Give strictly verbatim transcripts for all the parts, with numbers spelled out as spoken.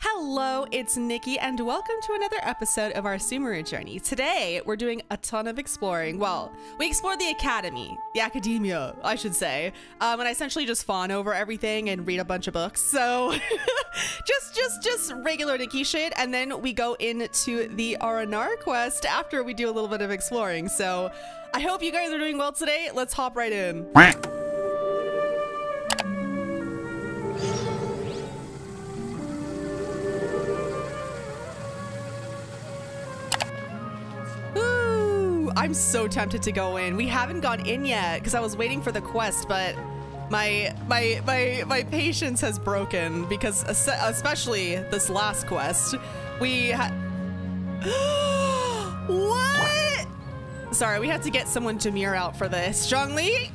Hello, it's Nikki, and welcome to another episode of our Sumeru journey. Today, we're doing a ton of exploring. Well, we explored the academy, the academia, I should say, um, and I essentially just fawn over everything and read a bunch of books. So just, just, just regular Nikki shit. And then we go into the Aranara quest after we do a little bit of exploring. So I hope you guys are doing well today. Let's hop right in. I'm so tempted to go in. We haven't gone in yet because I was waiting for the quest, but my my my my patience has broken because especially this last quest, we had what? Sorry, we had to get someone to mirror out for this. Zhongli?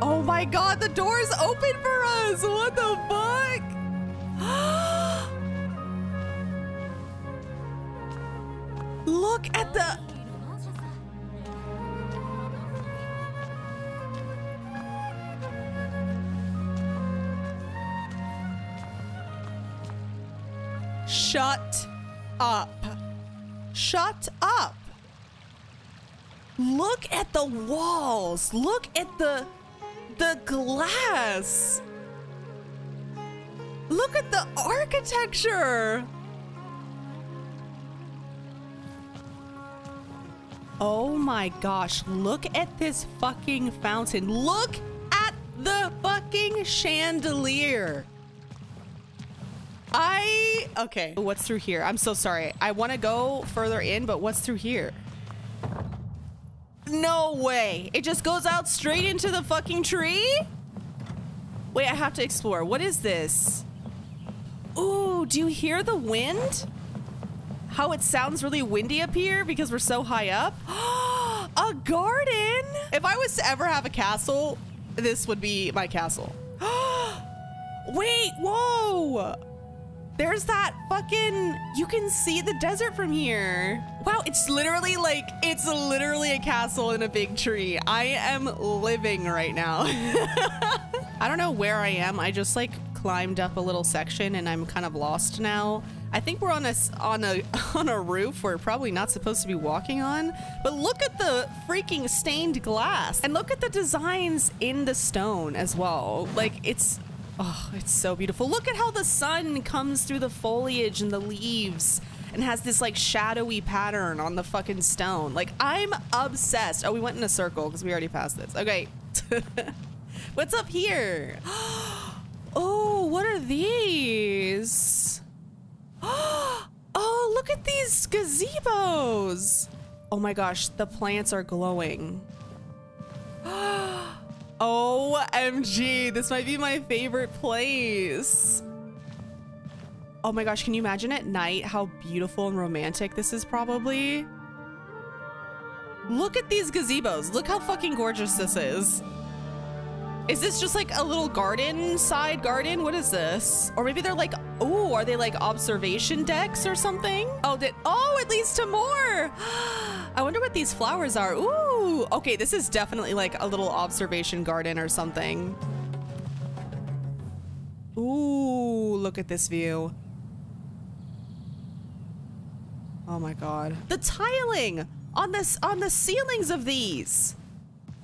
Oh my God, the door's open for us. What the fuck? Look at the. Shut up. Shut up. Look at the walls. Look at the the glass. Look at the architecture. Oh my gosh, look at this fucking fountain. Look at the fucking chandelier. I, okay, what's through here? I'm so sorry. I want to go further in, but what's through here? No way. It just goes out straight into the fucking tree? Wait, I have to explore. What is this? Ooh, do you hear the wind? How it sounds really windy up here because we're so high up. A garden? If I was to ever have a castle, this would be my castle. Wait, whoa. There's that fucking, you can see the desert from here. Wow, it's literally like, it's literally a castle in a big tree. I am living right now. I don't know where I am. I just like climbed up a little section and I'm kind of lost now. I think we're on a, on a, on a roof we're probably not supposed to be walking on, but look at the freaking stained glass and look at the designs in the stone as well. Like it's, oh, it's so beautiful. Look at how the sun comes through the foliage and the leaves and has this like shadowy pattern on the fucking stone. Like I'm obsessed. Oh, we went in a circle because we already passed this. Okay. What's up here? Oh, what are these? Oh, look at these gazebos. Oh my gosh, the plants are glowing. O M G, this might be my favorite place. Oh my gosh, can you imagine at night how beautiful and romantic this is probably? Look at these gazebos. Look how fucking gorgeous this is. Is this just like a little garden, side garden? What is this? Or maybe they're like, oh, are they like observation decks or something? Oh, that, oh, it leads to more. I wonder what these flowers are. Ooh, okay, this is definitely like a little observation garden or something. Ooh, look at this view. Oh my God. The tiling on this, on the ceilings of these.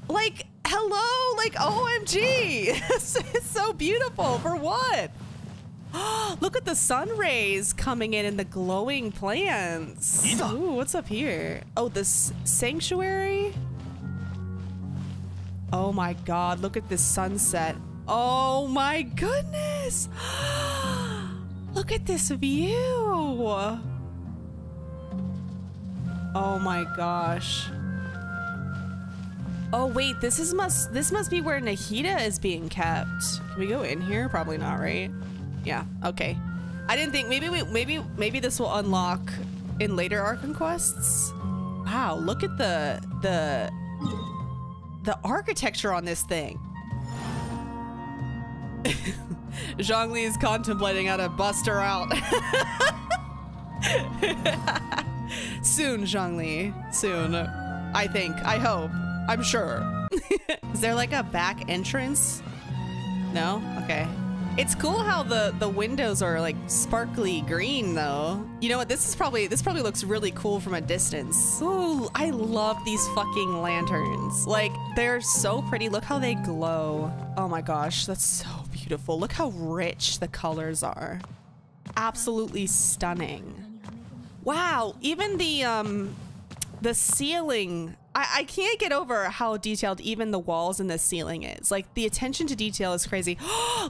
Like, hello, like O M G, it's so beautiful. For what? Look at the sun rays coming in and the glowing plants. Ooh, what's up here? Oh, this sanctuary. Oh my God, look at this sunset. Oh my goodness. Look at this view. Oh my gosh. Oh wait, this is must this must be where Nahida is being kept. Can we go in here? Probably not, right? Yeah, okay. I didn't think maybe we maybe maybe this will unlock in later Archon quests. Wow, look at the the the architecture on this thing. Zhongli is contemplating how to bust her out. Soon, Zhongli. Soon. I think. I hope. I'm sure. Is there like a back entrance? No? Okay. It's cool how the the windows are like sparkly green though. You know what? This is probably this probably looks really cool from a distance. Ooh, I love these fucking lanterns. Like they're so pretty. Look how they glow. Oh my gosh, that's so beautiful. Look how rich the colors are. Absolutely stunning. Wow, even the um the ceiling. I, I can't get over how detailed even the walls and the ceiling is. Like the attention to detail is crazy.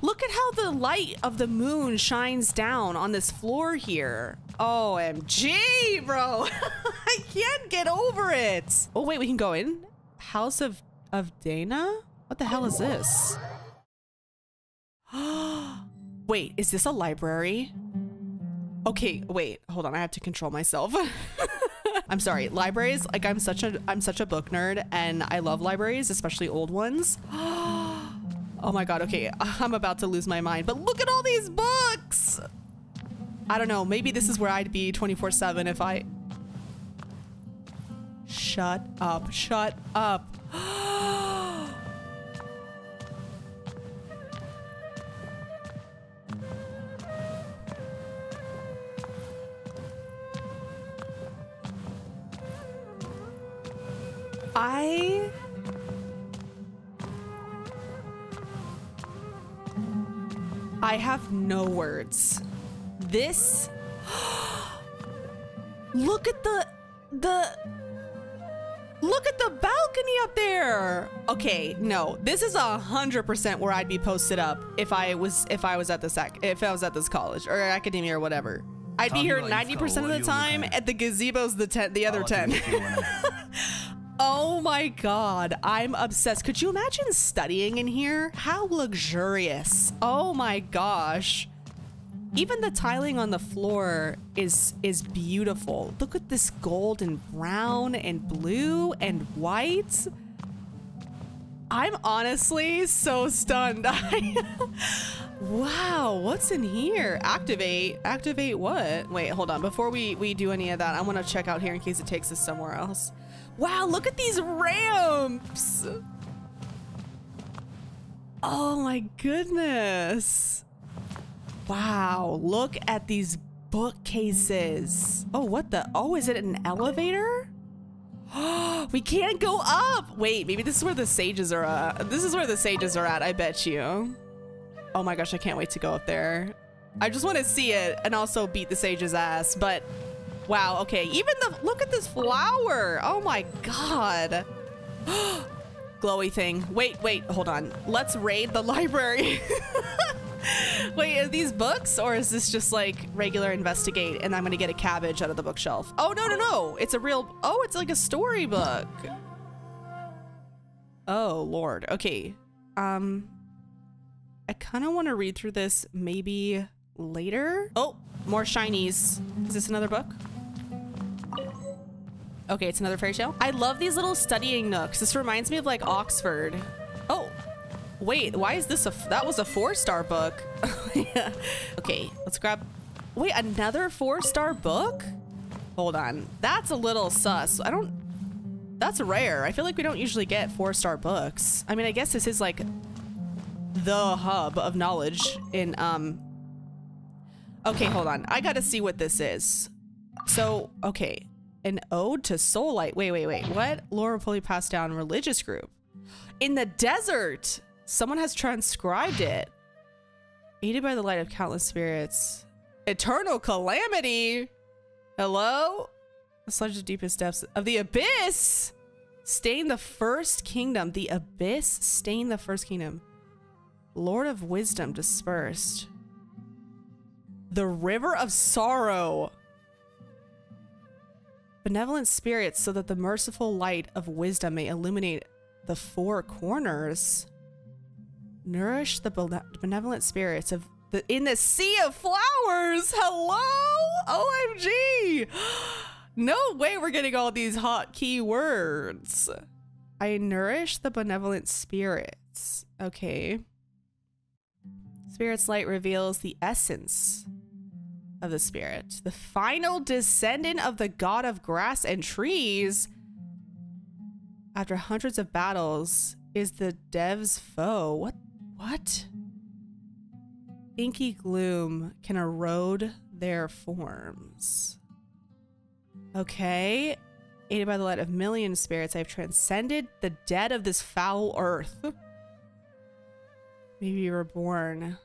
Look at how the light of the moon shines down on this floor here. O M G, bro. I can't get over it. Oh wait, we can go in? House of, of Dana? What the hell is this? Wait, is this a library? Okay, wait, hold on. I have to control myself. I'm sorry, libraries, like I'm such a I'm such a book nerd and I love libraries, especially old ones. Oh my god, okay, I'm about to lose my mind, but look at all these books. I don't know, maybe this is where I'd be twenty-four seven if I... Shut up, shut up. I... I have no words. This... Look at the... The... Look at the balcony up there. Okay, no, this is a hundred percent where I'd be posted up if I was if I was at this if I was at this college or academia or whatever. I'd be here ninety percent of the time. At the gazebo's the ten, the other ten. Oh my god, I'm obsessed. Could you imagine studying in here? How luxurious. Oh my gosh. Even the tiling on the floor is is beautiful. Look at this gold and brown and blue and white. I'm honestly so stunned. Wow, what's in here? Activate. Activate what? Wait, hold on. Before we, we do any of that, I want to check out here in case it takes us somewhere else. Wow, look at these ramps. Oh my goodness. Wow, look at these bookcases. Oh, what the? Oh, is it an elevator? Oh, we can't go up. Wait, maybe this is where the sages are at. This is where the sages are at, I bet you. Oh my gosh, I can't wait to go up there. I just want to see it and also beat the sage's ass, but... Wow, okay, even the, look at this flower. Oh my god. Glowy thing. Wait, wait, hold on. Let's raid the library. Wait, are these books or is this just like regular investigate and I'm gonna get a cabbage out of the bookshelf? Oh, no, no, no. It's a real, oh, it's like a storybook. Oh, Lord. Okay. Um, I kind of want to read through this maybe later. Oh, more shinies. Is this another book? Okay, it's another fairy tale. I love these little studying nooks. This reminds me of like Oxford. Oh, wait, why is this a, f that was a four-star book. Yeah. Okay, let's grab, wait, another four-star book? Hold on, that's a little sus. I don't, that's rare. I feel like we don't usually get four-star books. I mean, I guess this is like the hub of knowledge in, um, okay, hold on. I gotta see what this is. So, okay. An ode to soul light. Wait, wait, wait. What? Laura Pulley passed down religious group. In the desert! Someone has transcribed it. Aided by the light of countless spirits. Eternal calamity! Hello? The sludge of the deepest depths of the abyss! Stain the first kingdom. The abyss stain the first kingdom. Lord of wisdom dispersed. The river of sorrow. Benevolent spirits so that the merciful light of wisdom may illuminate the four corners. Nourish the benevolent spirits of the in the sea of flowers. Hello? O M G. No way we're getting all these hot key words. I nourish the benevolent spirits. Okay. Spirit's light reveals the essence of the spirit, the final descendant of the god of grass and trees. After hundreds of battles, is the dev's foe. What? What? inky gloom can erode their forms. Okay. Aided by the light of million spirits, I have transcended the dead of this foul earth. Maybe you were born.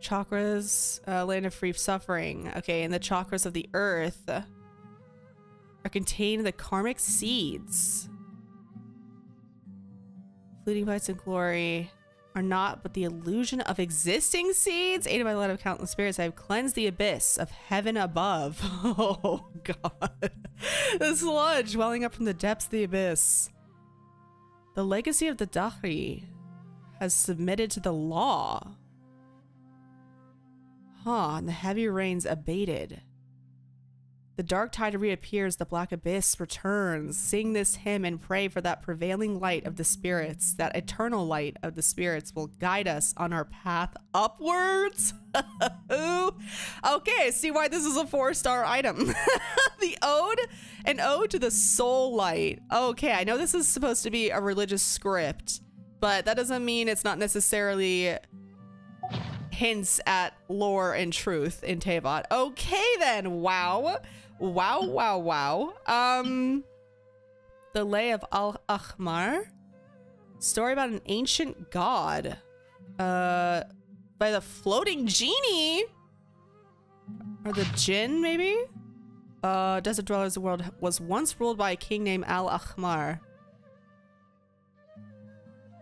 Chakras, uh, land of free suffering. Okay, and the chakras of the earth are contained in the karmic seeds. Fleeting bites and glory are not but the illusion of existing seeds. Aided by the light of countless spirits, I have cleansed the abyss of heaven above. Oh god. The sludge welling up from the depths of the abyss. The legacy of the Dahri has submitted to the law. Huh, and the heavy rains abated. The dark tide reappears, the black abyss returns. Sing this hymn and pray for that prevailing light of the spirits. That eternal light of the spirits will guide us on our path upwards. Okay, see why this is a four-star item. The ode, an ode to the soul light. Okay, I know this is supposed to be a religious script, but that doesn't mean it's not necessarily hints at lore and truth in Teyvat. Okay then, wow. Wow, wow, wow. Um, the Lay of Al-Akhmar. Story about an ancient god. Uh, by the floating genie. Or the jinn, maybe? Uh, Desert Dwellers of the World was once ruled by a king named Al-Akhmar.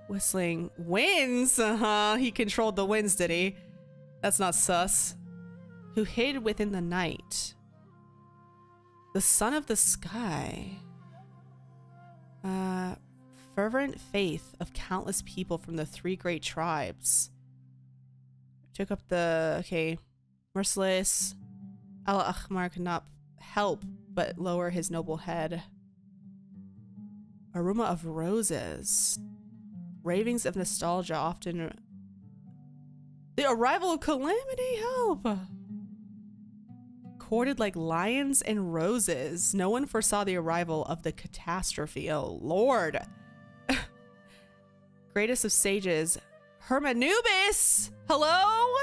Whistling winds, uh-huh. He controlled the winds, did he? That's not sus. Who hid within the night. The son of the sky. Uh, fervent faith of countless people from the three great tribes. Took up the, okay. Merciless. Al-Akhmar could not help but lower his noble head. Aroma of roses. Ravings of nostalgia often... The arrival of calamity, help! Courted like lions and roses. No one foresaw the arrival of the catastrophe. Oh, Lord. Greatest of sages. Hermanubis! Hello?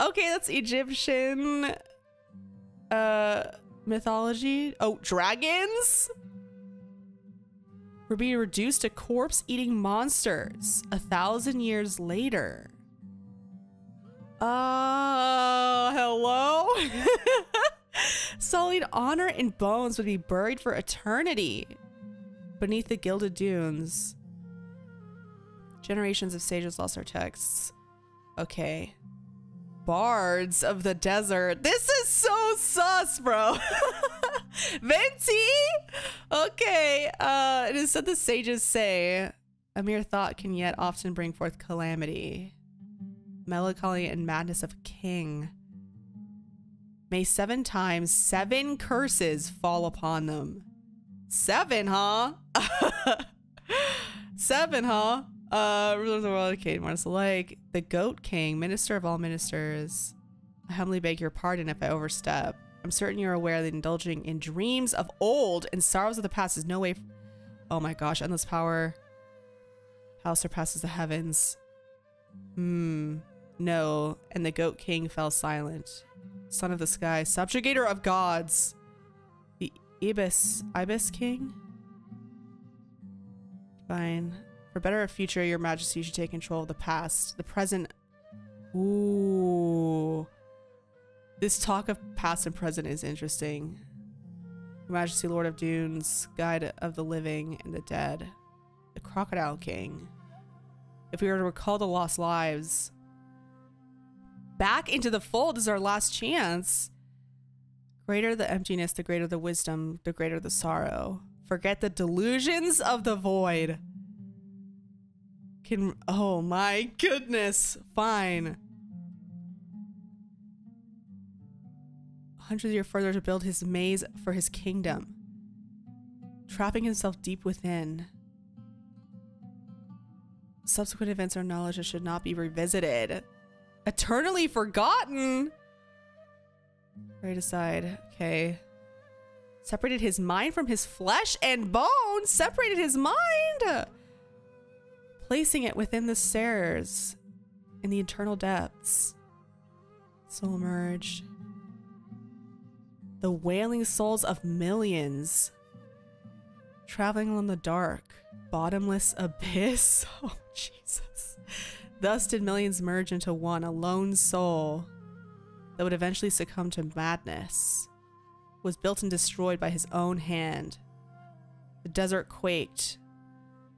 Okay, that's Egyptian... Uh, mythology. Oh, dragons? Were being reduced to corpse-eating monsters a thousand years later. Uh, hello? Sullied honor and bones would be buried for eternity beneath the gilded dunes. Generations of sages lost their texts. Okay. Bards of the desert. This is so sus, bro. Venti? Okay. Uh, it is said the sages say, a mere thought can yet often bring forth calamity. Melancholy and madness of a king. May seven times seven curses fall upon them. Seven, huh? Seven, huh? Uh, ruler of the world, Kate Martis alike, the goat king, minister of all ministers. I humbly beg your pardon if I overstep. I'm certain you're aware that indulging in dreams of old and sorrows of the past is no way. Oh my gosh, endless power. How surpasses the heavens. Hmm. No. And the goat king fell silent. Son of the sky, subjugator of gods. The Ibis, Ibis king? Fine. For better future, your majesty should take control of the past. The present... Ooh. This talk of past and present is interesting. Your majesty, lord of dunes, guide of the living and the dead. The crocodile king. If we were to recall the lost lives... Back into the fold is our last chance. Greater the emptiness, the greater the wisdom, the greater the sorrow. Forget the delusions of the void. Can, oh my goodness, fine. Hundreds of years further to build his maze for his kingdom. Trapping himself deep within. Subsequent events or knowledge that should not be revisited. Eternally forgotten! Right aside, okay. Separated his mind from his flesh and bone! Separated his mind! placing it within the stairs in the eternal depths. Soul merge. The wailing souls of millions traveling along the dark, bottomless abyss. Oh, Jesus. Thus did millions merge into one, a lone soul that would eventually succumb to madness, was built and destroyed by his own hand. The desert quaked.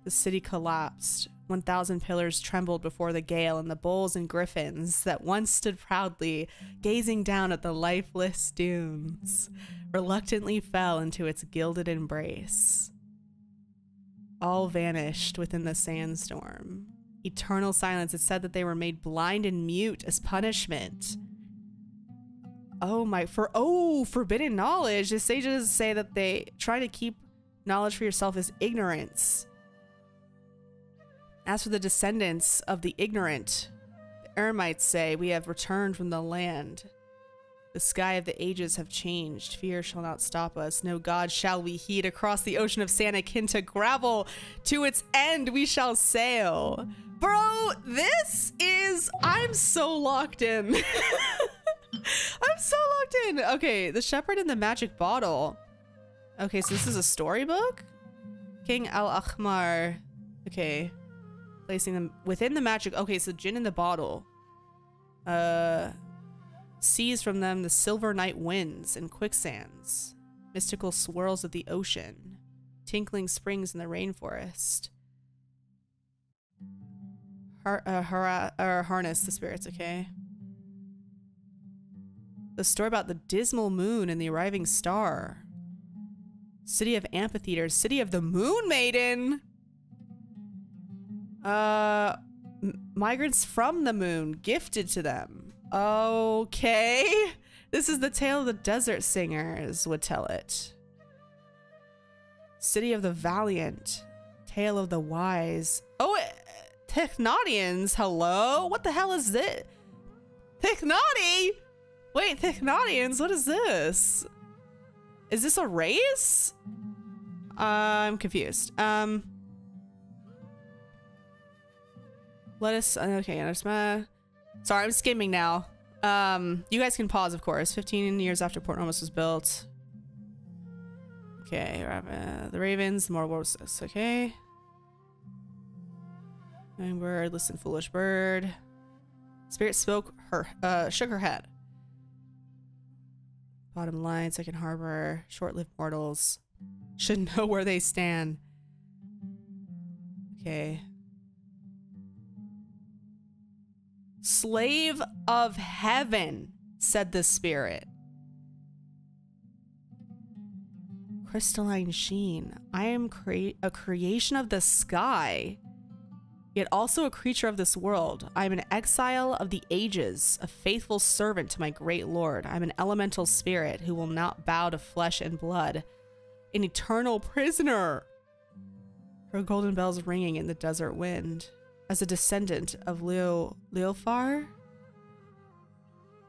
The city collapsed. One thousand pillars trembled before the gale, and the bulls and griffins that once stood proudly, gazing down at the lifeless dunes, reluctantly fell into its gilded embrace. All vanished within the sandstorm. Eternal silence. It said that they were made blind and mute as punishment. Oh my, for, oh, forbidden knowledge. The sages say that they try to keep knowledge for yourself is ignorance. As for the descendants of the ignorant, the Eremites say, we have returned from the land. The sky of the ages have changed. Fear shall not stop us. No God shall we heed. Across the ocean of sand akin to gravel, to its end we shall sail. Bro, this is... I'm so locked in. I'm so locked in. Okay, the shepherd and the magic bottle. Okay, so this is a storybook? King Al-Akhmar. Okay. Placing them within the magic. Okay, so gin in the bottle. Uh, sees from them the silver night winds and quicksands, mystical swirls of the ocean, tinkling springs in the rainforest. Har uh, har uh, harness the spirits, okay. The story about the dismal moon and the arriving star. City of amphitheaters, city of the moon maiden. Uh, migrants from the moon gifted to them. Okay. This is the tale the desert singers would tell it. City of the valiant. Tale of the wise. Oh, Technodians. Hello? What the hell is this? Technodi? Wait, Technodians? What is this? Is this a race? Uh, I'm confused. Um... Let us, okay, I'm just, uh, sorry, I'm skimming now. Um, you guys can pause, of course. fifteen years after Port Nomus was built. Okay, uh, the Ravens, the Mortal Wars, okay. Young bird, listen, foolish bird. Spirit spoke her, uh, shook her head. Bottom line, second harbor, short-lived mortals. Should know where they stand. Okay. Slave of heaven, said the spirit. Crystalline sheen. I am crea a creation of the sky, yet also a creature of this world. I am an exile of the ages, a faithful servant to my great lord. I am an elemental spirit who will not bow to flesh and blood, an eternal prisoner. Her golden bells ringing in the desert wind. As a descendant of Leo Leofar?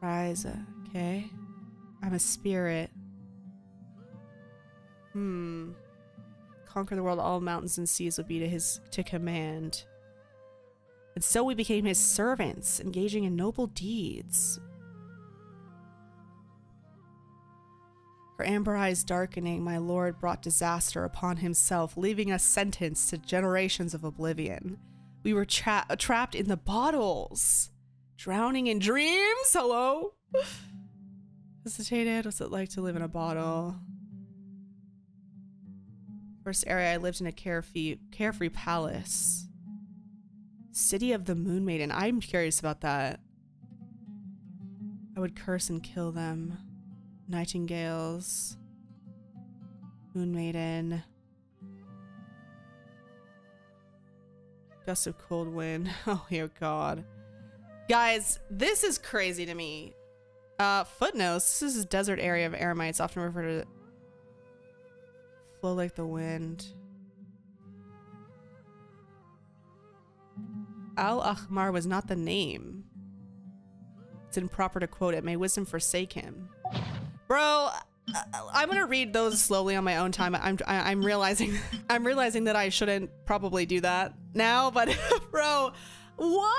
Riza, okay. I'm a spirit. Hmm. Conquer the world, all mountains and seas would be to his to command. And so we became his servants, engaging in noble deeds. Her amber eyes darkening, my lord brought disaster upon himself, leaving us sentenced to generations of oblivion. We were tra trapped in the bottles, drowning in dreams. Hello? Hesitated. What's it like to live in a bottle? First area, I lived in a carefree, carefree palace. City of the Moon Maiden. I'm curious about that. I would curse and kill them. Nightingales. Moon Maiden. Gust of cold wind. Oh, dear God. Guys, this is crazy to me. Uh, footnotes. This is a desert area of Eremites, often referred to flow like the wind. Al-Akhmar was not the name. It's improper to quote it. May wisdom forsake him. Bro, I'm gonna read those slowly on my own time. I'm I'm realizing I'm realizing that I shouldn't probably do that now. But bro, what?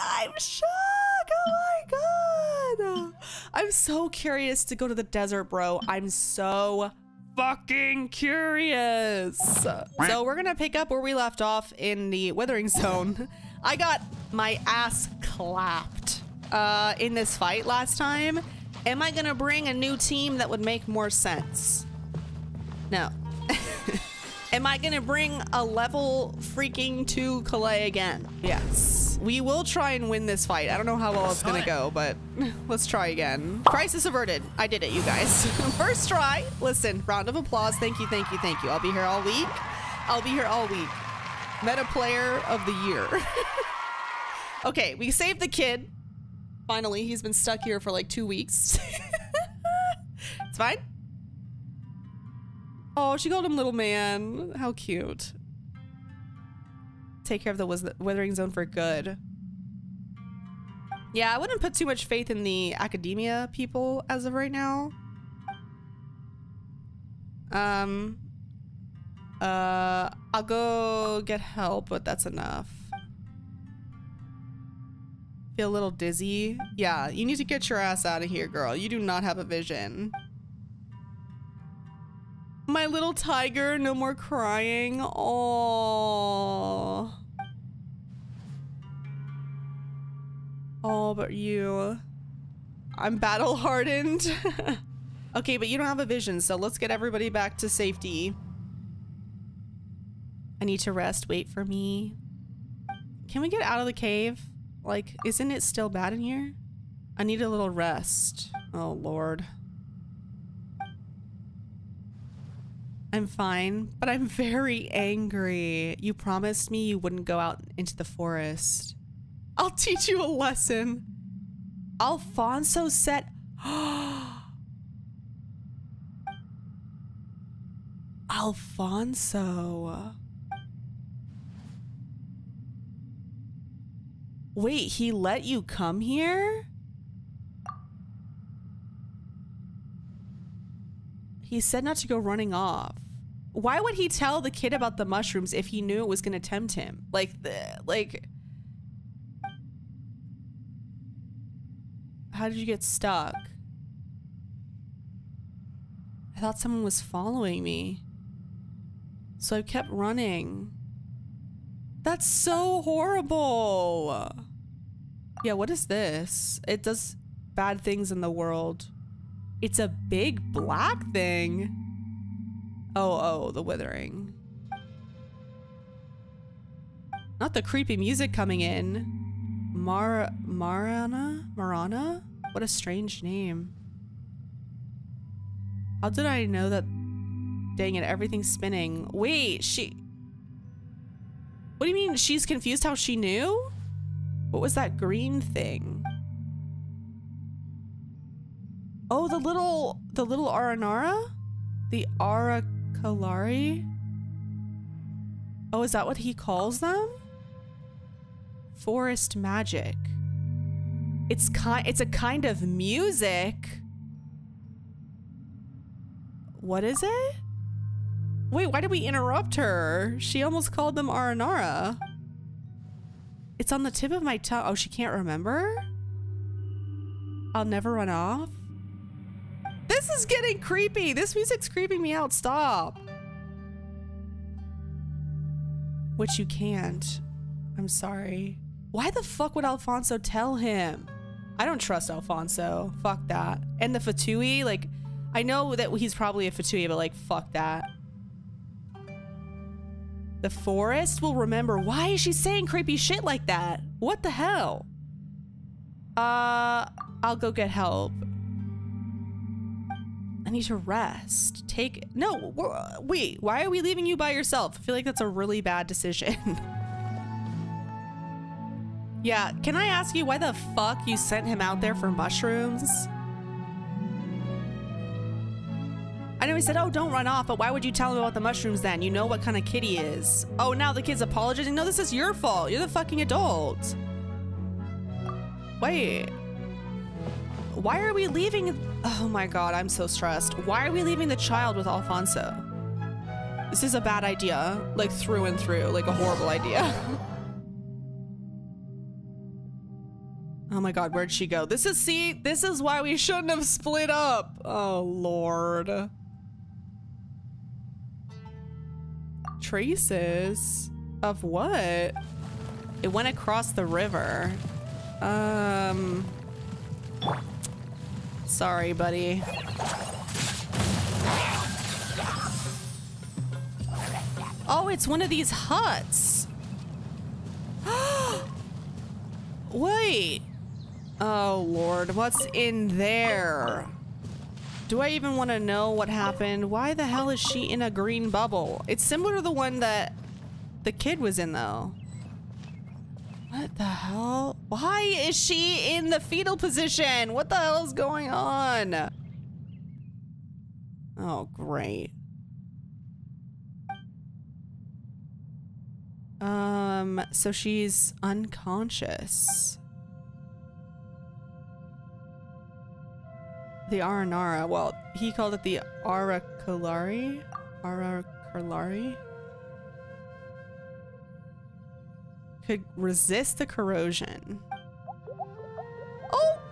I'm shocked. Oh my god. I'm so curious to go to the desert, bro. I'm so fucking curious. So we're gonna pick up where we left off in the Withering Zone. I got my ass clapped uh, in this fight last time. Am I gonna bring a new team that would make more sense? No. Am I gonna bring a level freaking two Kalei again? Yes. We will try and win this fight. I don't know how well it's gonna go, but let's try again. Crisis averted. I did it, you guys. First try. Listen, round of applause. Thank you, thank you, thank you. I'll be here all week. I'll be here all week. Meta player of the year. Okay, we saved the kid. Finally, he's been stuck here for like two weeks. It's fine. Oh, she called him little man. How cute. Take care of the Withering Zone for good. Yeah, I wouldn't put too much faith in the academia people as of right now. Um, uh, I'll go get help, but that's enough. Feel a little dizzy. Yeah, you need to get your ass out of here, girl. You do not have a vision. My little tiger, no more crying. Oh. Oh, but you. I'm battle hardened. Okay, but you don't have a vision, so let's get everybody back to safety. I need to rest. Wait for me. Can we get out of the cave? Like, isn't it still bad in here? I need a little rest. Oh, Lord. I'm fine, but I'm very angry. You promised me you wouldn't go out into the forest. I'll teach you a lesson. Alfonso said... Alfonso... Wait, he let you come here? He said not to go running off. Why would he tell the kid about the mushrooms if he knew it was gonna tempt him? Like, the, like... How did you get stuck? I thought someone was following me. So I kept running. That's so horrible. Yeah, what is this? It does bad things in the world. It's a big black thing. Oh, oh, the withering. Not the creepy music coming in. Mar Marana? Marana? What a strange name. How did I know that? Dang it, everything's spinning. Wait, she... What do you mean she's confused how she knew? What was that green thing? Oh, the little, the little Aranara? The Ara Kalari? Oh, is that what he calls them? Forest magic. It's kind, it's a kind of music. What is it? Wait, why did we interrupt her? She almost called them Aranara. It's on the tip of my tongue. Oh, she can't remember? I'll never run off. This is getting creepy. This music's creeping me out. Stop. Which you can't. I'm sorry. Why the fuck would Alfonso tell him? I don't trust Alfonso. Fuck that. And the Fatui, like, I know that he's probably a Fatui, but like, fuck that. The forest will remember. Why is she saying creepy shit like that? What the hell? Uh, I'll go get help. I need to rest. Take, no, wait, why are we leaving you by yourself? I feel like that's a really bad decision. Yeah, can I ask you why the fuck you sent him out there for mushrooms? I know he said, oh, don't run off, but why would you tell him about the mushrooms then? You know what kind of kid he is. Oh, now the kid's apologizing. No, this is your fault. You're the fucking adult. Wait. Why are we leaving? Oh my god, I'm so stressed. Why are we leaving the child with Alfonso? This is a bad idea, like through and through, like a horrible idea. Oh my god, where'd she go? This is, see, this is why we shouldn't have split up. Oh lord. Traces of what? It went across the river. Um, sorry, buddy. Oh, it's one of these huts. Wait. Oh lord, what's in there? Do I even want to know what happened? Why the hell is she in a green bubble? It's similar to the one that the kid was in though. What the hell? Why is she in the fetal position? What the hell is going on? Oh, great. Um, so she's unconscious. The Aranara. Well, he called it the Ara Kalari. Ara Kalari. Could resist the corrosion. Oh!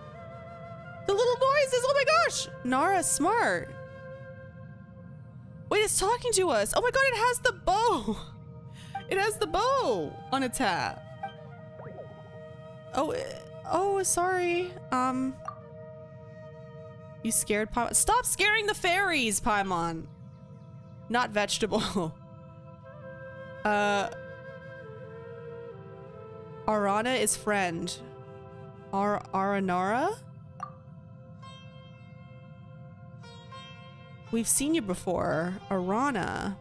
The little noises! Oh my gosh! Nara's smart. Wait, it's talking to us. Oh my god, it has the bow. It has the bow on a tap. Oh, oh, sorry. Um, you scared Paimon? Stop scaring the fairies, Paimon. Not vegetable. uh... Arana is friend. Ar Aranara? We've seen you before. Arana.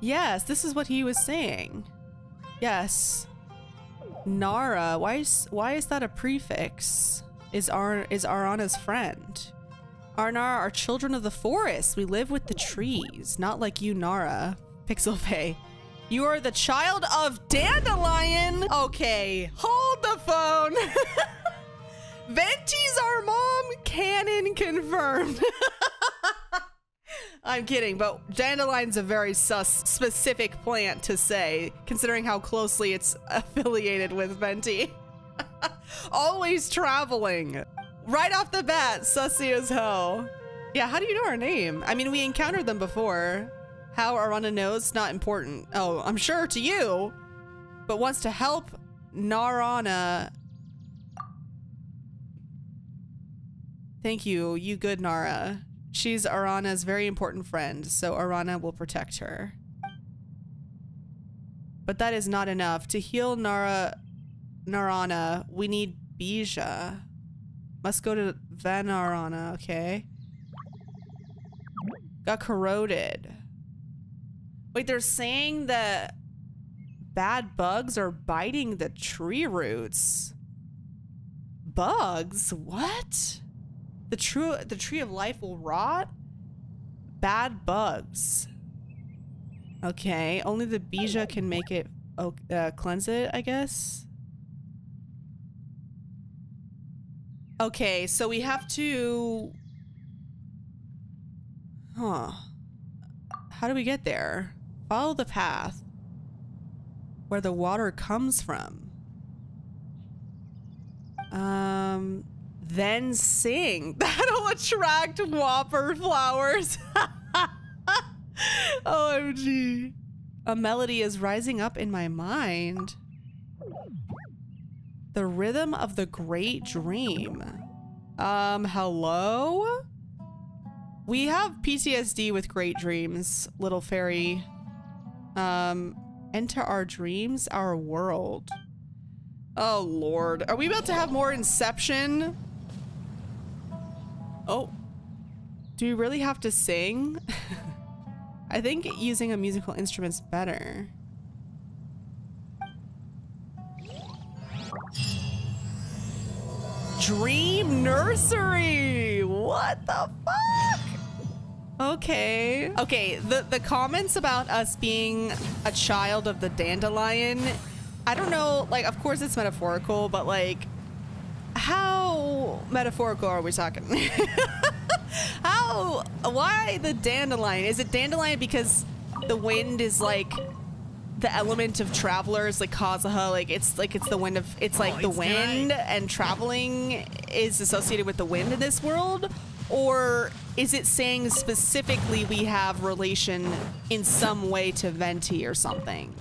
Yes, this is what he was saying. Yes. Nara, why is why is that a prefix? Is Ar is Arana's friend. Aranara are children of the forest. We live with the trees. Not like you, Nara. Pixel Fae. You are the child of Dandelion. Okay, hold the phone. Venti's our mom, canon confirmed. I'm kidding, but Dandelion's a very sus specific plant to say, considering how closely it's affiliated with Venti. Always traveling. Right off the bat, sussy as hell. Yeah, how do you know our name? I mean, we encountered them before. How Arana knows, not important. Oh, I'm sure to you, but wants to help Narana. Thank you, you good Nara. She's Arana's very important friend, so Arana will protect her. But that is not enough. To heal Nara, Narana, we need Bija. Must go to Vanarana, okay. Got corroded. Wait, they're saying that bad bugs are biting the tree roots. Bugs? What? The true the tree of life will rot? Bad bugs. Okay, only the Bija can make it uh, cleanse it, I guess. Okay, so we have to Huh. How do we get there? Follow the path where the water comes from. Um, then sing. That'll attract whopper flowers. O M G. A melody is rising up in my mind. The rhythm of the great dream. Um, hello? We have P T S D with great dreams, little fairy. Um, enter our dreams, our world. Oh lord, are we about to have more Inception? Oh, do we really have to sing? I think using a musical instrument's better. Dream nursery, what the fuck? Okay. Okay, the, the comments about us being a child of the Dandelion, I don't know, like, of course it's metaphorical, but like, how metaphorical are we talking? How, why the dandelion? Is it dandelion because the wind is like the element of travelers, like Kazuha, like it's like it's the wind of it's like oh, the it's wind dry. And traveling is associated with the wind in this world? Or is it saying specifically we have relation in some way to Venti or something?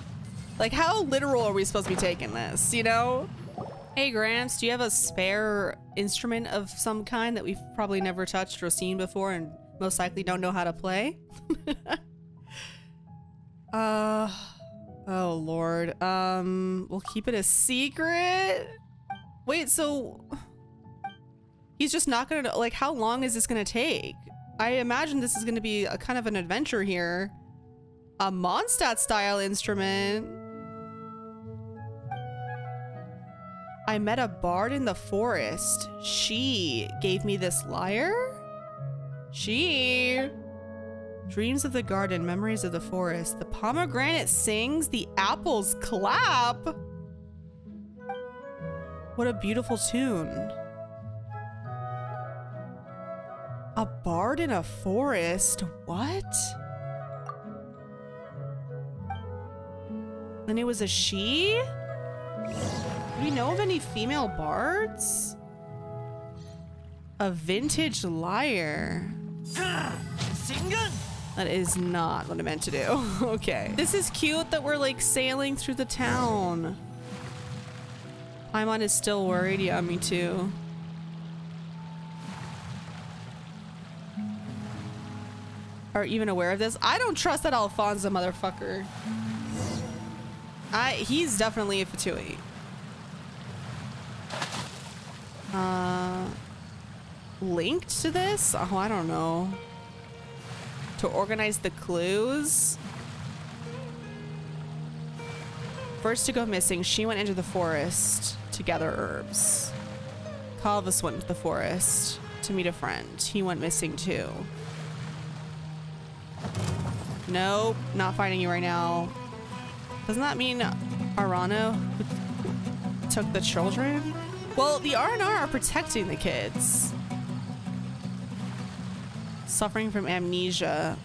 Like, how literal are we supposed to be taking this, you know? Hey, Gramps, do you have a spare instrument of some kind that we've probably never touched or seen before and most likely don't know how to play? uh, oh, Lord. Um, we'll keep it a secret? Wait, so... he's just not gonna, like, how long is this gonna take? I imagine this is gonna be a kind of an adventure here. A Mondstadt style instrument. I met a bard in the forest. She gave me this lyre. She dreams of the garden, memories of the forest. The pomegranate sings, the apples clap. What a beautiful tune. A bard in a forest? What? Then it was a she? Do you know of any female bards? A vintage lyre. That is not what I meant to do. Okay. This is cute that we're like sailing through the town. Paimon is still worried. Yeah, me too. Are even aware of this? I don't trust that Alfonso motherfucker. I he's definitely a Fatui. Uh, linked to this? Oh, I don't know. To organize the clues. First to go missing, she went into the forest to gather herbs. Calvus went to the forest to meet a friend. He went missing too. Nope, not finding you right now. Doesn't that mean Arano took the children? Well, the R and R are protecting the kids. Suffering from amnesia.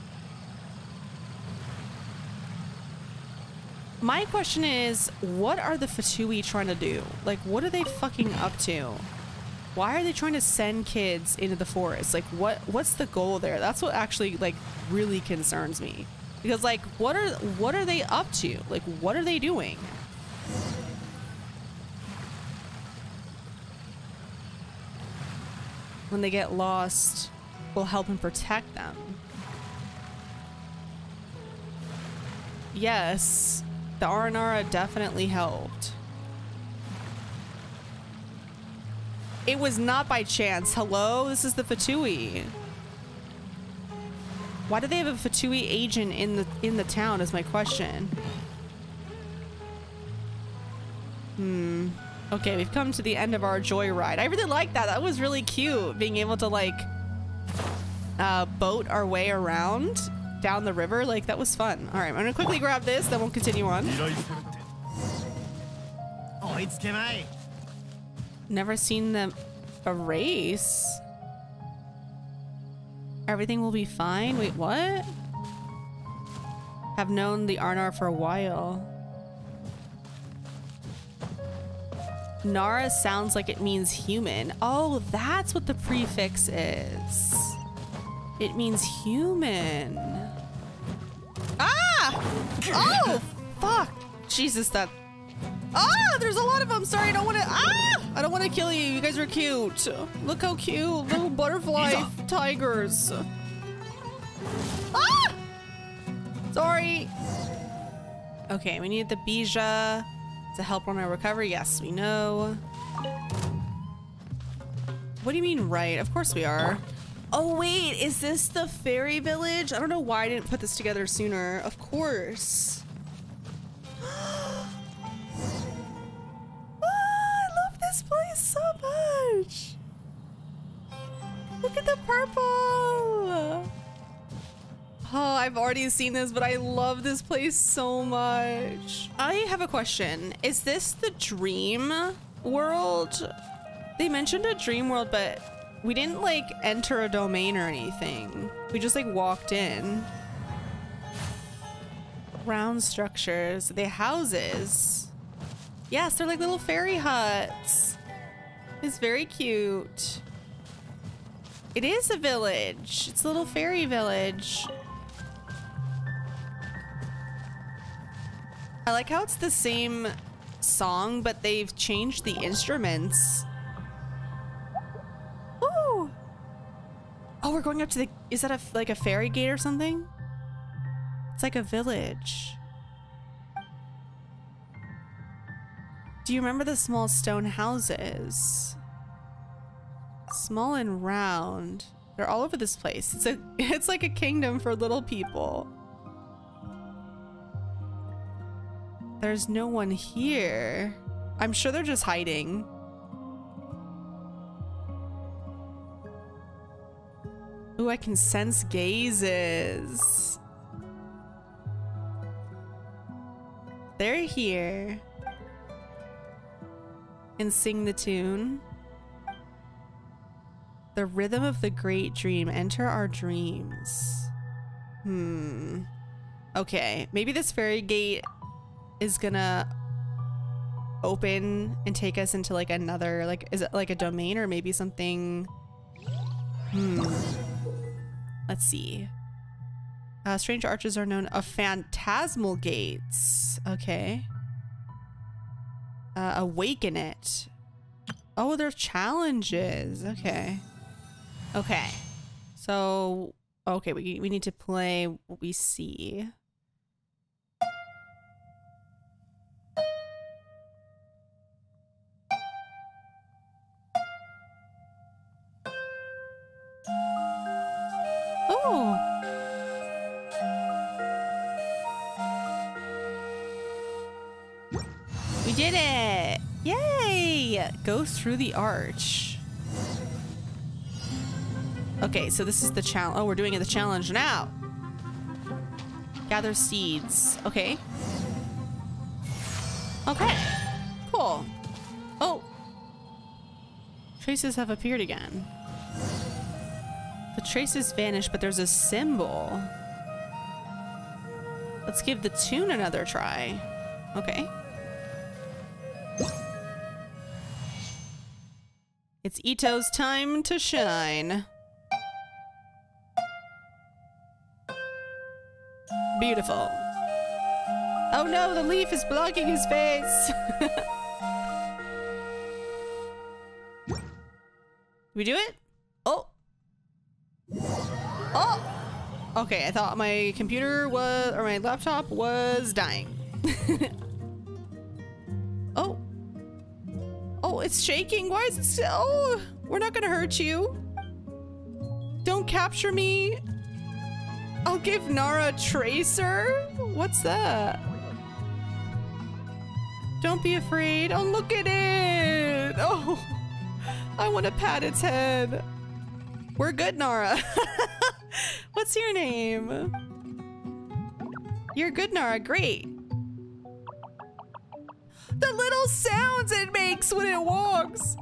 My question is, what are the Fatui trying to do? Like, what are they fucking up to? Why are they trying to send kids into the forest? Like, what what's the goal there? That's what actually, like, really concerns me. Because, like, what are what are they up to? Like, what are they doing? When they get lost, we'll help and protect them. Yes, the Aranara definitely helped. It was not by chance. Hello, this is the Fatui. Why do they have a Fatui agent in the in the town is my question. Hmm. Okay, we've come to the end of our joyride. I really like that. That was really cute, being able to like uh, boat our way around down the river. Like, that was fun. All right, I'm gonna quickly grab this, then we'll continue on. Oh, it's Kimai. Never seen them erase. Everything will be fine. Wait, what? Have known the Arnar for a while. Nara sounds like it means human. Oh, that's what the prefix is. It means human. Ah! Oh, fuck. Jesus, that... Ah, there's a lot of them. Sorry, I don't want to... Ah! I don't want to kill you. You guys are cute. Look how cute. Little butterfly tigers. Ah! Sorry. Okay, we need the Bija to help on our recovery. Yes, we know. What do you mean, right? Of course we are. Oh, wait. Is this the fairy village? I don't know why I didn't put this together sooner. Of course. This place so much. Look at the purple. Oh, I've already seen this, but I love this place so much. I have a question. Is this the dream world They mentioned a dream world, but we didn't like enter a domain or anything. We just like walked in. Round structures, they houses. Yes, they're like little fairy huts. It's very cute. It is a village. It's a little fairy village. I like how it's the same song, but they've changed the instruments. Ooh. Oh, we're going up to the, is that a, like a fairy gate or something? It's like a village. Do you remember the small stone houses? Small and round. They're all over this place. It's a, it's like a kingdom for little people. There's no one here. I'm sure they're just hiding. Ooh, I can sense gazes. They're here. And sing the tune. The rhythm of the great dream. Enter our dreams. Hmm. Okay. Maybe this fairy gate is gonna open and take us into like another, like, is it like a domain or maybe something? Hmm. Let's see. Uh, strange arches are known as phantasmal gates. Okay. Uh, awaken it. Oh, there are challenges. Okay. Okay. So, okay, we, we need to play what we see. Oh! We did it! Yay! Go through the arch. Okay, so this is the challenge. Oh, we're doing the challenge now. Gather seeds. Okay. Okay. Cool. Oh. Traces have appeared again. The traces vanished, but there's a symbol. Let's give the tune another try. Okay. It's Ito's time to shine. Beautiful. Oh no, the leaf is blocking his face. We do it? Oh. Oh. Okay, I thought my computer was, or my laptop was dying. Oh. Oh, it's shaking. Why is it still? Oh, we're not gonna hurt you. Don't capture me. I'll give Nara a tracer. What's that? Don't be afraid. Oh, look at it. Oh, I want to pat its head. We're good, Nara. What's your name? You're good, Nara. Great. The little sounds it makes when it walks.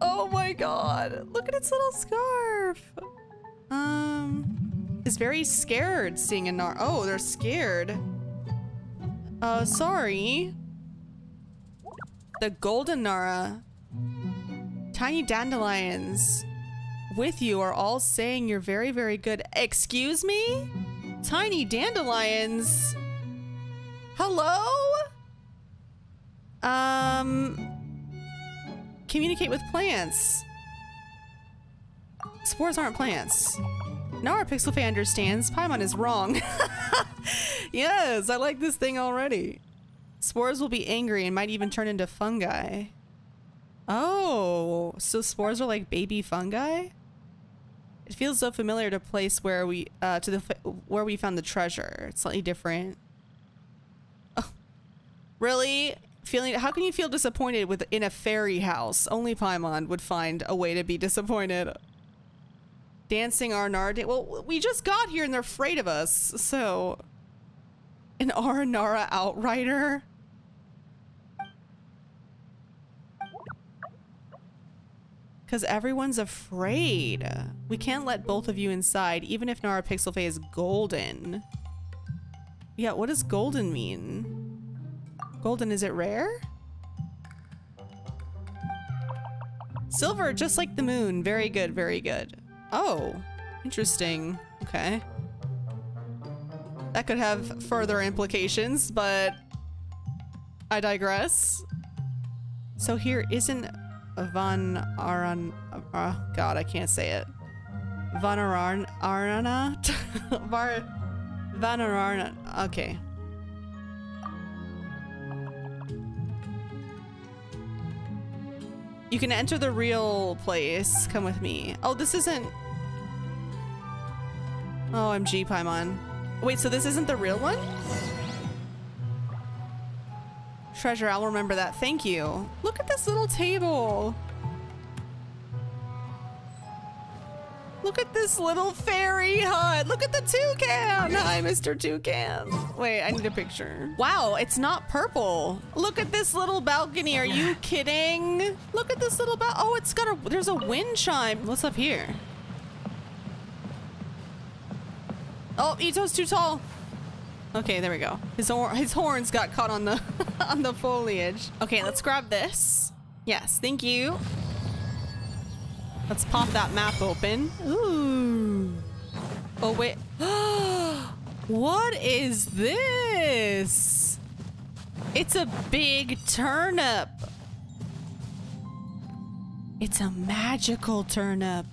Oh my god. Look at its little scarf. Um, it's very scared seeing a Nar. Oh, they're scared. Uh, sorry. The golden Nara. Tiny dandelions with you are all saying you're very, very good. Excuse me? Tiny dandelions? Hello? Um, communicate with plants. Spores aren't plants. Nara Pixelfay understands. Paimon is wrong. Yes, I like this thing already. Spores will be angry and might even turn into fungi. Oh, so spores are like baby fungi? It feels so familiar to place where we, uh, to the, where we found the treasure. It's slightly different. Oh, really? Feeling, how can you feel disappointed with in a fairy house? Only Paimon would find a way to be disappointed. Dancing Aranara. Well, we just got here and they're afraid of us, so. An Aranara outrider? Because everyone's afraid. We can't let both of you inside, even if Nara Pixelfay is golden. Yeah, what does golden mean? Golden, is it rare? Silver, just like the moon. Very good, very good. Oh, interesting. Okay. That could have further implications, but I digress. So here isn't... Vanarana. Oh god, I can't say it. Vanarana? Vanarana. Okay. You can enter the real place. Come with me. Oh, this isn't... Oh, O M G, Paimon. Wait, so this isn't the real one? Treasure, I'll remember that. Thank you. Look at this little table. Look at this little fairy hut. Look at the toucan. Hi, Mister Toucan. Wait, I need a picture. Wow, it's not purple. Look at this little balcony. Are you kidding? Look at this little bal- Oh, it's got a- There's a wind chime. What's up here? Oh, Ito's too tall. Okay, there we go. His or his horns got caught on the on the foliage. Okay, let's grab this. Yes, thank you. Let's pop that map open. Ooh. Oh wait. What is this? It's a big turnip. It's a magical turnip.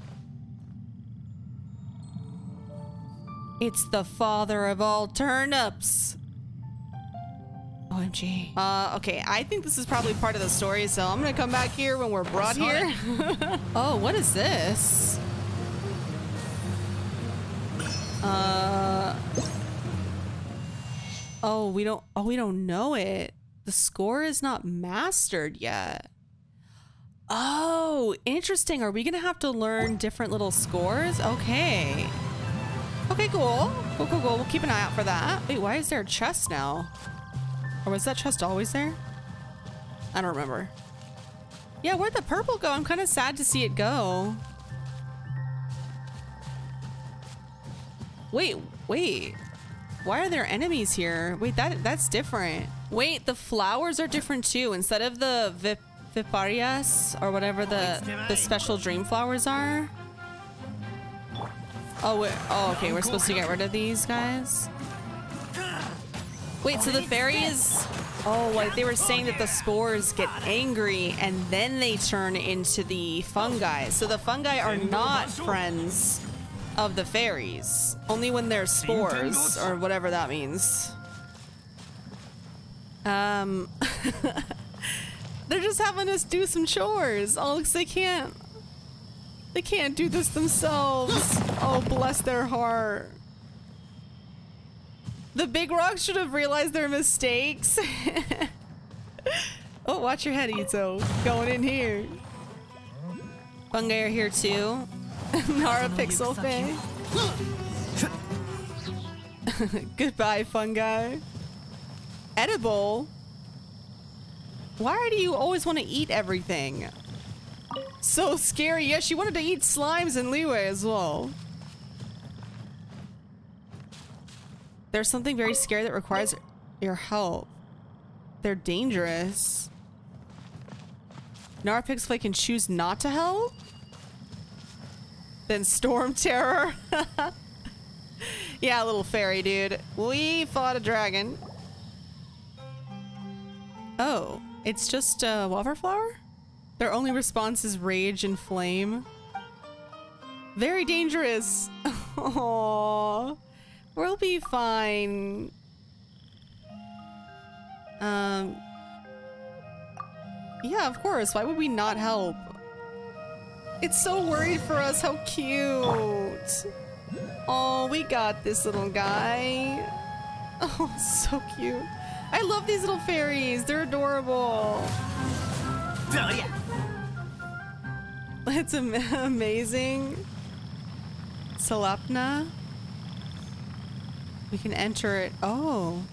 It's the father of all turnips. O M G. Uh, okay, I think this is probably part of the story, so I'm gonna come back here when we're brought here. Oh, what is this? Uh. Oh, we don't. Oh, we don't know it. The score is not mastered yet. Oh, interesting. Are we gonna have to learn different little scores? Okay. Okay, cool. Cool, cool, cool. We'll keep an eye out for that. Wait, why is there a chest now? Or was that chest always there? I don't remember. Yeah, where'd the purple go? I'm kind of sad to see it go. Wait, wait. Why are there enemies here? Wait, that that's different. Wait, the flowers are different too. Instead of the vip, viparias or whatever the, the special dream flowers are. Oh, we're, oh, okay, we're supposed to get rid of these guys. Wait, so the fairies... Oh, like they were saying that the spores get angry and then they turn into the fungi. So the fungi are not friends of the fairies. Only when they're spores, or whatever that means. Um, They're just having us do some chores. Oh, because they can't... They can't do this themselves. Oh, bless their heart. The big rocks should have realized their mistakes. Oh, watch your head, Ito. Going in here. Fungi are here too. Nara Pixelfay. Goodbye, fungi. Edible? Why do you always want to eat everything? So scary. Yeah, she wanted to eat slimes and leeway as well. There's something very scary that requires your help. They're dangerous. Nara Pixelfay can choose not to help? Then Storm Terror? Yeah, little fairy dude. We fought a dragon. Oh, it's just a uh, wallflower? Their only response is rage and flame. Very dangerous. Aww. We'll be fine. Um. Yeah, of course. Why would we not help? It's so worried for us. How cute. Oh, we got this little guy. Oh, so cute. I love these little fairies. They're adorable. Oh, yeah. It's am amazing. Salapna. We can enter it. Oh.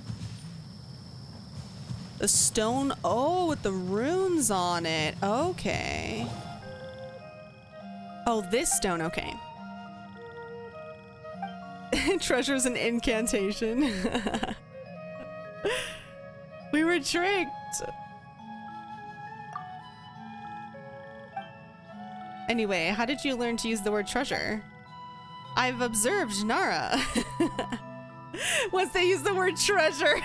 The stone. Oh, with the runes on it. Okay. Oh, this stone, okay. Treasure's an incantation. We were tricked. Anyway, how did you learn to use the word treasure? I've observed Nara. Once they use the word treasure.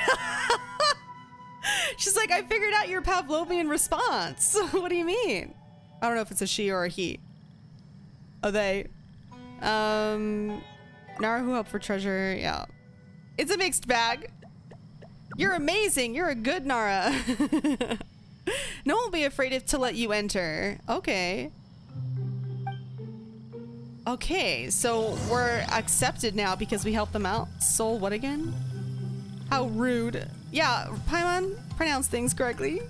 She's like, I figured out your Pavlovian response. What do you mean? I don't know if it's a she or a he. Are they? Um, Nara who helped for treasure, yeah. It's a mixed bag. You're amazing. You're a good Nara. No one will be afraid of to let you enter. Okay. Okay, so we're accepted now because we helped them out. Soul what again? How rude. Yeah, Paimon, pronounce things correctly.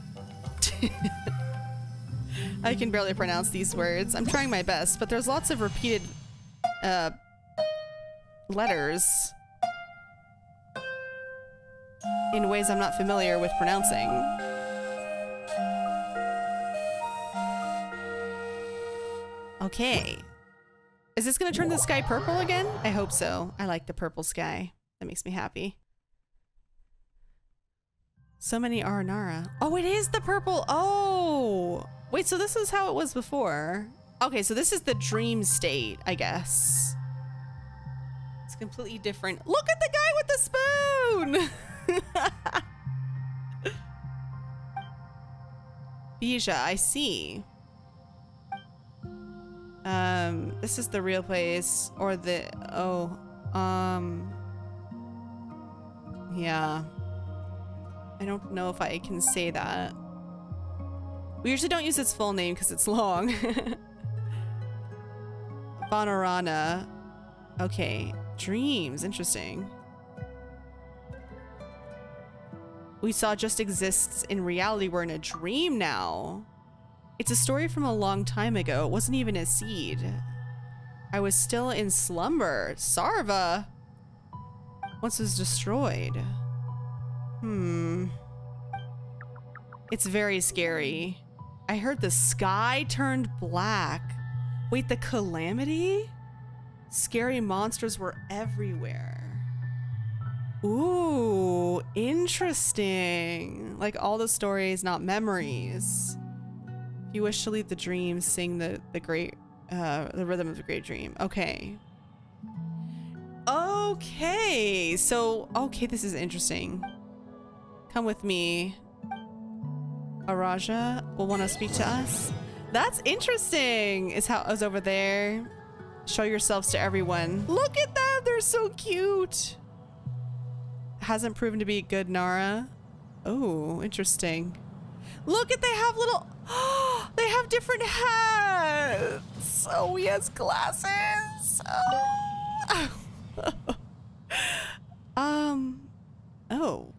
I can barely pronounce these words. I'm trying my best, but there's lots of repeated uh, letters in ways I'm not familiar with pronouncing. Okay. Is this gonna turn the sky purple again? I hope so. I like the purple sky. That makes me happy. So many Aranara. Oh, it is the purple. Oh! Wait, so this is how it was before. Okay, so this is the dream state, I guess. It's completely different. Look at the guy with the spoon! Bija, I see. Um, this is the real place, or the, oh, um, yeah. I don't know if I can say that. We usually don't use its full name because it's long. Vanarana. Okay. Dreams. Interesting. We saw just exists in reality. We're in a dream now. It's a story from a long time ago. It wasn't even a seed. I was still in slumber. Sarva once was destroyed. Hmm. It's very scary. I heard the sky turned black. Wait, the calamity? Scary monsters were everywhere. Ooh, interesting. Like all the stories, not memories. If you wish to leave the dream, sing the, the great, uh, the rhythm of the great dream. Okay. Okay. So, okay, this is interesting. Come with me. Araja will want to speak to us. That's interesting. Is how is over there. Show yourselves to everyone. Look at that. They're so cute. Hasn't proven to be good Nara. Oh, interesting. Look at they have little. They have different hats. Oh, he has glasses. Oh. um. Oh.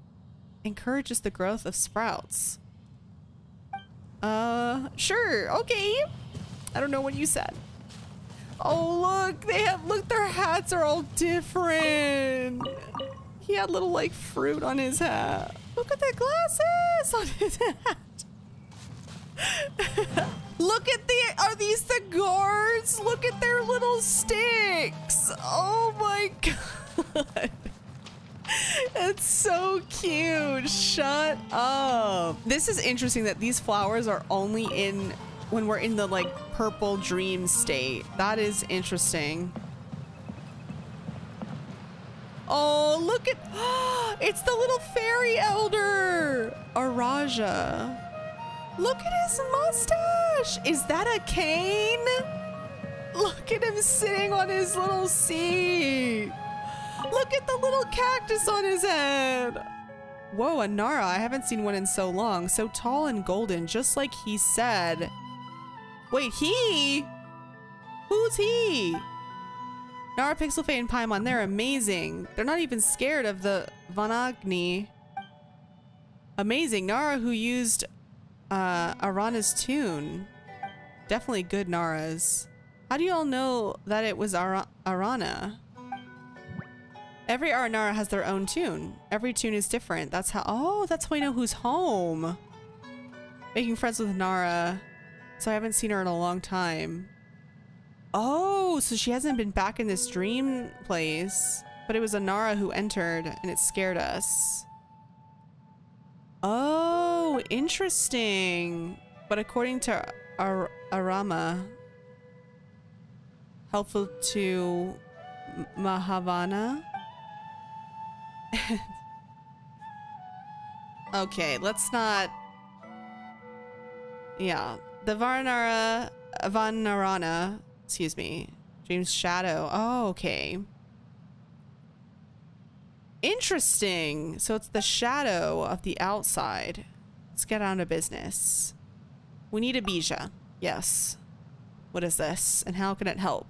Encourages the growth of sprouts. Uh, sure. Okay. I don't know what you said. Oh, look. They have, look, their hats are all different. He had little, like, fruit on his hat. Look at the glasses on his hat. Look at the, are these the guards? Look at their little sticks. Oh my God. It's so cute. Shut up. This is interesting that these flowers are only in when we're in the like purple dream state. That is interesting. Oh, look at it's the little fairy elder Araja. Look at his mustache. Is that a cane? Look at him sitting on his little seat. Look at the little cactus on his head. Whoa, a Nara. I haven't seen one in so long. So tall and golden, just like he said. Wait, he? Who's he? Nara, Pixelfate, and Paimon, they're amazing. They're not even scared of the Vanagni. Amazing. Nara who used uh, Arana's tune. Definitely good Naras. How do you all know that it was Ara Arana? Every Aranara has their own tune. Every tune is different. That's how. Oh, that's how we know who's home. Making friends with Nara. So I haven't seen her in a long time. Oh, so she hasn't been back in this dream place, but it was Anara who entered and it scared us. Oh, interesting. But according to Ar Arama, helpful to M Mahavana. Okay, let's not. Yeah, the Varanara, Vanarana, excuse me, James Shadow. Oh, okay. Interesting. So it's the shadow of the outside. Let's get on to business. We need a bija. Yes. What is this? And how can it help?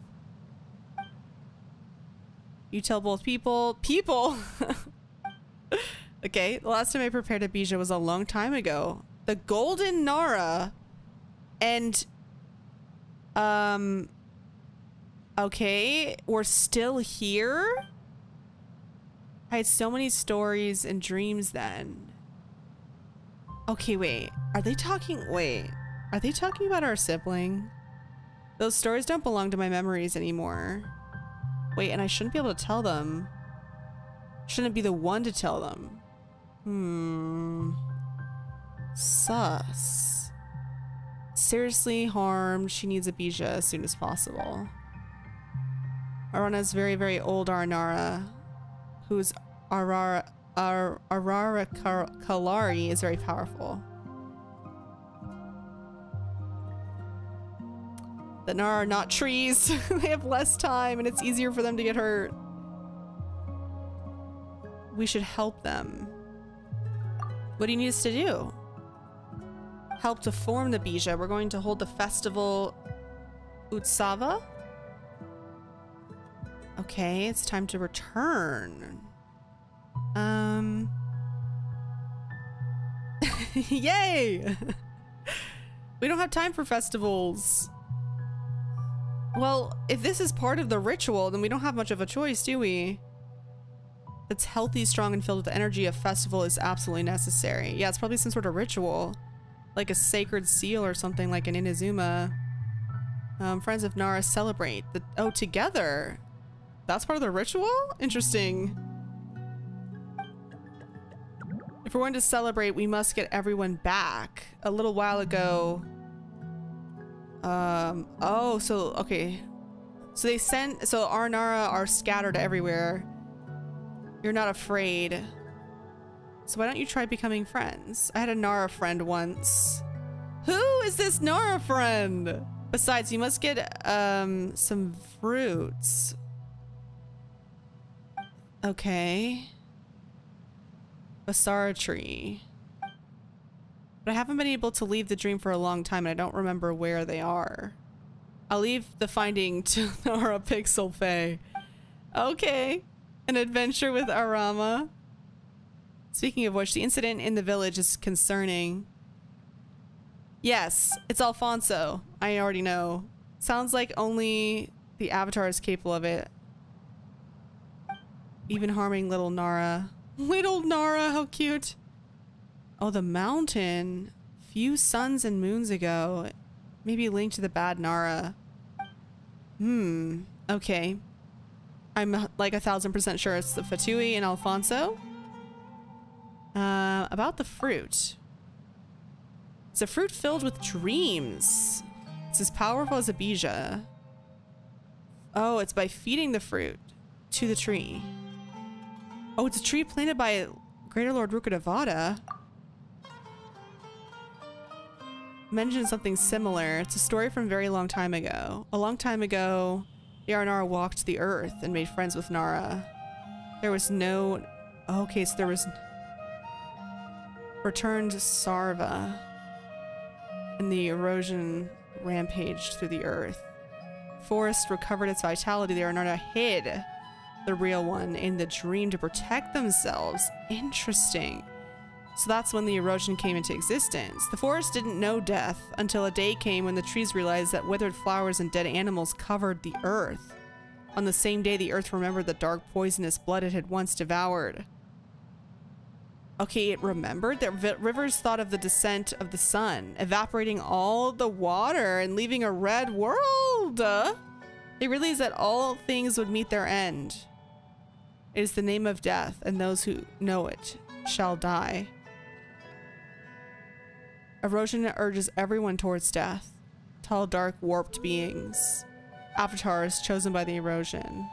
You tell both people. People! Okay, the last time I prepared a bija was a long time ago. The Golden Nara and... Um... Okay, we're still here? I had so many stories and dreams then. Okay, wait. Are they talking... Wait. Are they talking about our sibling? Those stories don't belong to my memories anymore. Wait, and I shouldn't be able to tell them. Shouldn't be the one to tell them. Hmm... Sus. Seriously harmed. She needs a bija as soon as possible. Arana's very, very old Aranara, whose Arara, Ar, Ara Kalari is very powerful. The Nara are not trees. They have less time and it's easier for them to get hurt. We should help them. What do you need us to do? Help to form the bija. We're going to hold the festival Utsava. Okay, it's time to return. Um. Yay! We don't have time for festivals. Well, if this is part of the ritual, then we don't have much of a choice, do we? That's healthy, strong, and filled with the energy of festival is absolutely necessary. Yeah, it's probably some sort of ritual. Like a sacred seal or something, like an Inazuma. Um, friends of Nara celebrate. The oh, together! That's part of the ritual? Interesting. If we're going to celebrate, we must get everyone back. A little while ago... Um, oh, so, okay. So they sent... So Aranara are scattered everywhere. You're not afraid. So why don't you try becoming friends? I had a Nara friend once. Who is this Nara friend? Besides, you must get, um, some fruits. Okay. Basara tree. But I haven't been able to leave the dream for a long time and I don't remember where they are. I'll leave the finding to Nara Pixel Fae. Okay. An adventure with Arama. Speaking of which, the incident in the village is concerning. Yes, it's Alfonso. I already know. Sounds like only the Avatar is capable of it. Even harming little Nara. Little Nara, how cute. Oh, the mountain. Few suns and moons ago. Maybe linked to the bad Nara. Hmm. Okay. I'm like a thousand percent sure it's the Fatui and Alfonso. Uh, about the fruit. It's a fruit filled with dreams. It's as powerful as a bija. Oh, it's by feeding the fruit to the tree. Oh, it's a tree planted by Greater Lord Rukhadevata. Mentioned something similar. It's a story from a very long time ago. A long time ago, Yaranara walked the earth and made friends with Nara. There was no... Oh, okay, so there was... Returned Sarva. And the erosion rampaged through the earth. Forest recovered its vitality. The Aranara hid the real one in the dream to protect themselves. Interesting. So that's when the erosion came into existence. The forest didn't know death until a day came when the trees realized that withered flowers and dead animals covered the earth. On the same day, the earth remembered the dark, poisonous blood it had once devoured. Okay, it remembered that rivers thought of the descent of the sun, evaporating all the water and leaving a red world. Uh, They realize that all things would meet their end. It is the name of death, and those who know it shall die. Erosion urges everyone towards death. Tall, dark, warped beings. Avatars chosen by the erosion.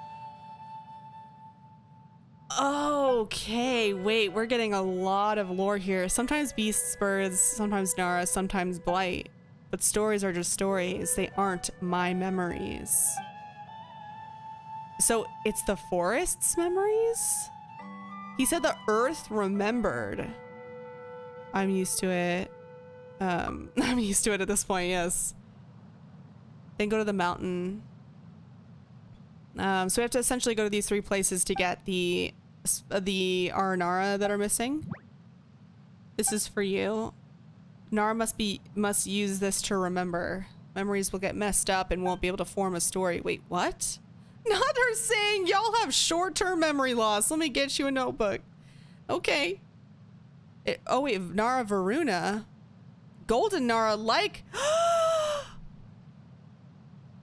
Okay, wait, we're getting a lot of lore here. Sometimes beasts, birds, sometimes Nara, sometimes blight. But stories are just stories. They aren't my memories. So it's the forest's memories? He said the earth remembered. I'm used to it. Um, I'm used to it at this point, yes. Then go to the mountain. Um, so we have to essentially go to these three places to get the the Aranara that are missing. This is for you. Nara must be must use this to remember. Memories will get messed up and won't be able to form a story. Wait, what? Now they're saying y'all have short-term memory loss. Let me get you a notebook. Okay. It, oh wait, Nara Varuna, Golden Nara, like.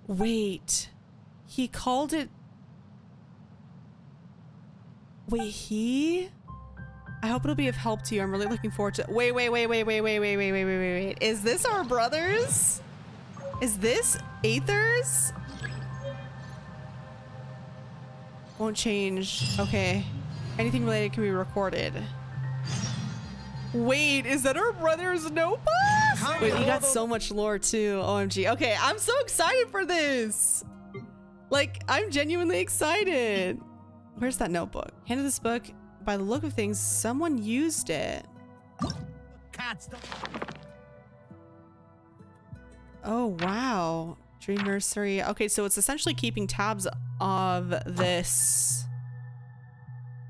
Wait, he called it. Wait, he? I hope it'll be of help to you. I'm really looking forward to. Wait, wait, wait, wait, wait, wait, wait, wait, wait, wait, wait. Is this our brothers? Is this Aethers? Won't change. Okay. Anything related can be recorded. Wait, is that our brother's notebook? Wait, we got so much lore too. O M G. Okay, I'm so excited for this. Like, I'm genuinely excited. Where's that notebook? Handed this book. By the look of things, someone used it. Oh, wow. Dream nursery. Okay, so it's essentially keeping tabs of this,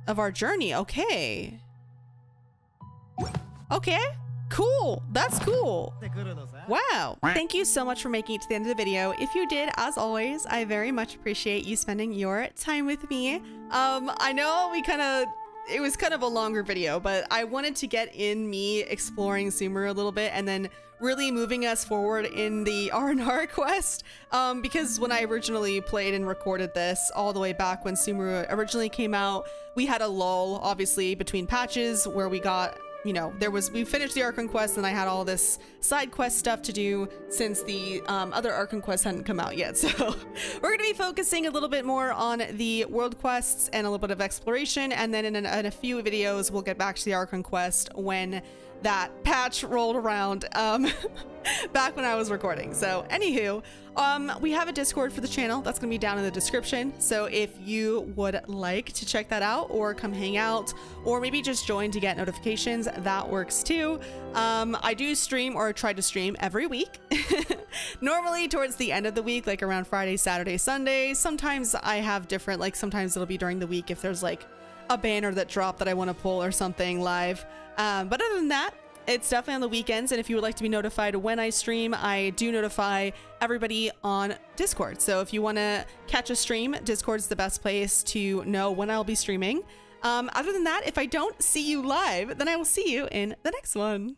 of our journey. Okay. Okay. Cool. That's cool. Wow. Thank you so much for making it to the end of the video. If you did, as always, I very much appreciate you spending your time with me. Um, I know we kind of, it was kind of a longer video, but I wanted to get in me exploring Sumeru a little bit and then really moving us forward in the R and R quest. Um, because when I originally played and recorded this all the way back when Sumeru originally came out, we had a lull, obviously, between patches where we got, you know, there was, we finished the Archon quest and I had all this side quest stuff to do since the um, other Archon quest hadn't come out yet. So we're going to be focusing a little bit more on the world quests and a little bit of exploration. And then in, an, in a few videos, we'll get back to the Archon quest when that patch rolled around um, back when I was recording. So anywho, um, we have a Discord for the channel. That's going to be down in the description. So if you would like to check that out or come hang out or maybe just join to get notifications, that works too. Um, I do stream or try to stream every week, normally towards the end of the week, like around Friday, Saturday, Sunday. Sometimes I have different, like sometimes it'll be during the week if there's like a banner that dropped that I want to pull or something live. Um, but other than that, it's definitely on the weekends. And if you would like to be notified when I stream, I do notify everybody on Discord. So if you want to catch a stream, Discord's the best place to know when I'll be streaming. Um, other than that, if I don't see you live, then I will see you in the next one.